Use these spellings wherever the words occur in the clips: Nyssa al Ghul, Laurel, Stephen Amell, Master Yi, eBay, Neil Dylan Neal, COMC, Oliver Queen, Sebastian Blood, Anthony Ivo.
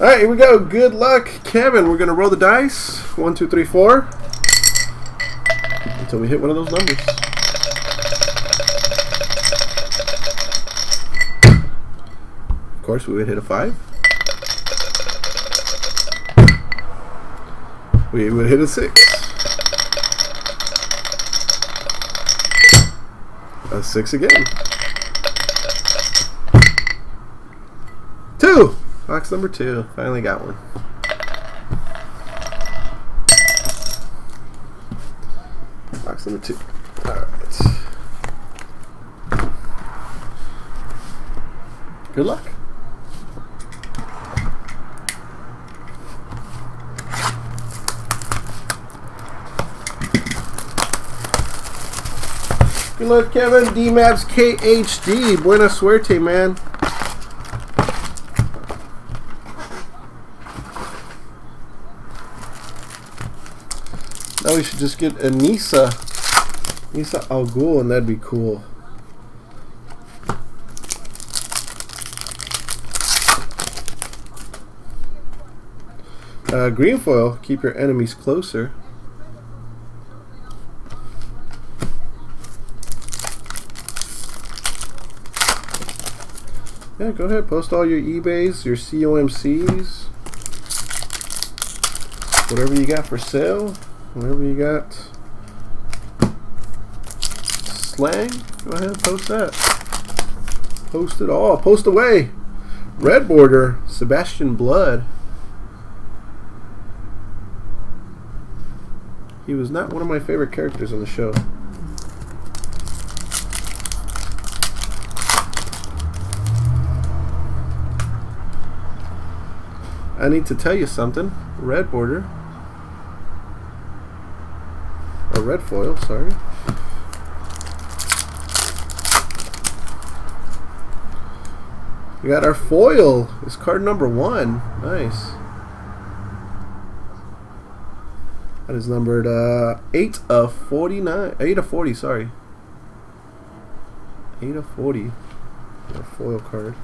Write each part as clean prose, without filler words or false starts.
Alright, here we go. Good luck, Kevin. We're going to roll the dice. 1, 2, 3, 4. Until we hit one of those numbers. Of course, we would hit a 5. We would hit a 6. A 6 again. 2! Box number 2. Finally got one. Box number 2. Alright. Good luck. Good luck, Kevin. DMABS KHD. Buena suerte, man. Now we should just get a Nyssa al Ghul, and that'd be cool. Green foil. Keep your enemies closer. Yeah, go ahead, post all your eBays, your COMCs, whatever you got for sale, whatever you got slang, go ahead, post that. Post it all, post away. Red border, Sebastian Blood. He was not one of my favorite characters on the show. I need to tell you something. Red border. Or red foil, sorry. We got our foil. It's card number 1. Nice. That is numbered 8 of 49. 8 of 40, sorry. 8 of 40. Our foil card.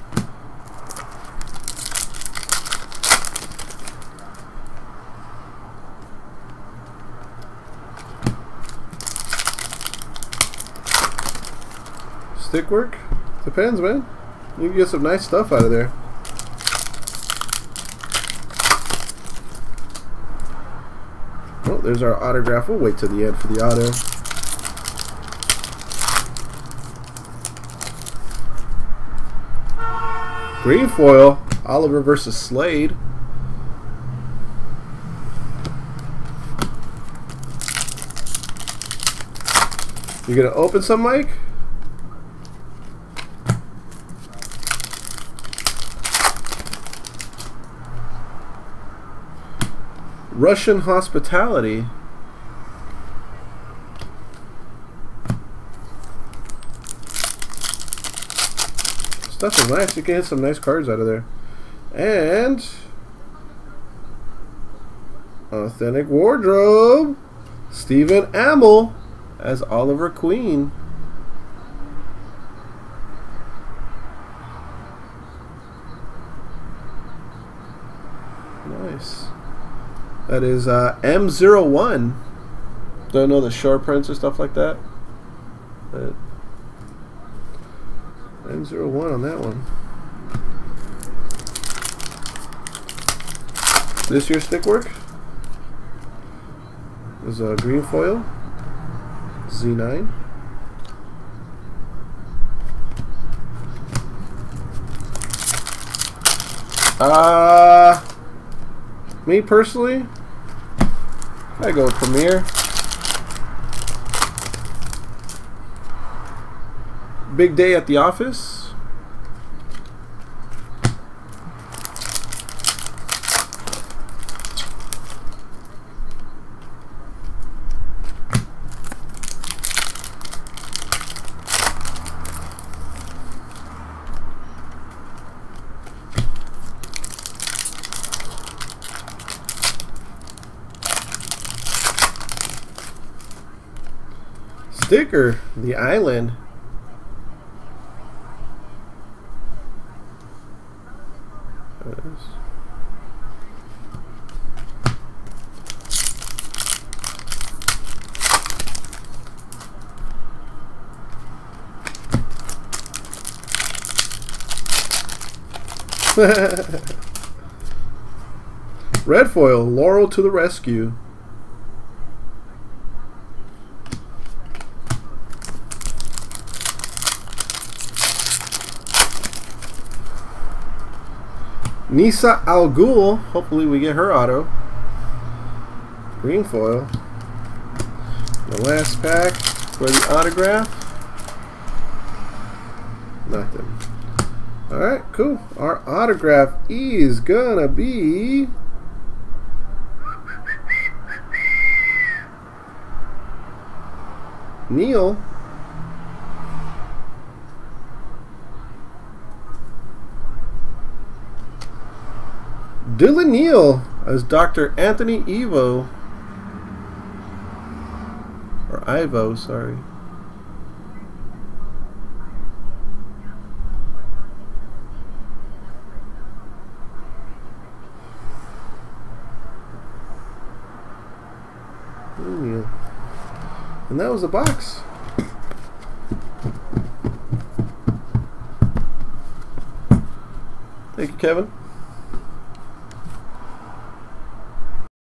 Stick work? Depends, man. You can get some nice stuff out of there. Oh, there's our autograph. We'll wait till the end for the auto. Green foil. Oliver versus Slade. You gonna open some, Mike? Russian hospitality. Stuff is nice. You can get some nice cards out of there. And authentic wardrobe. Stephen Amell as Oliver Queen. Nice. That is M01. Don't know the shore prints or stuff like that. But M01 on that one. This year's stick work is a green foil Z9. Me personally, I go with Premiere. Big day at the office. Sticker, the island. Red foil, Laurel to the rescue. Nyssa al Ghul, hopefully we get her auto. Green foil. The last pack for the autograph. Nothing. Alright, cool. Our autograph is gonna be Neil Dylan Neal as Dr. Anthony Ivo, or Ivo, sorry. Ooh. And that was the box. Thank you, Kevin.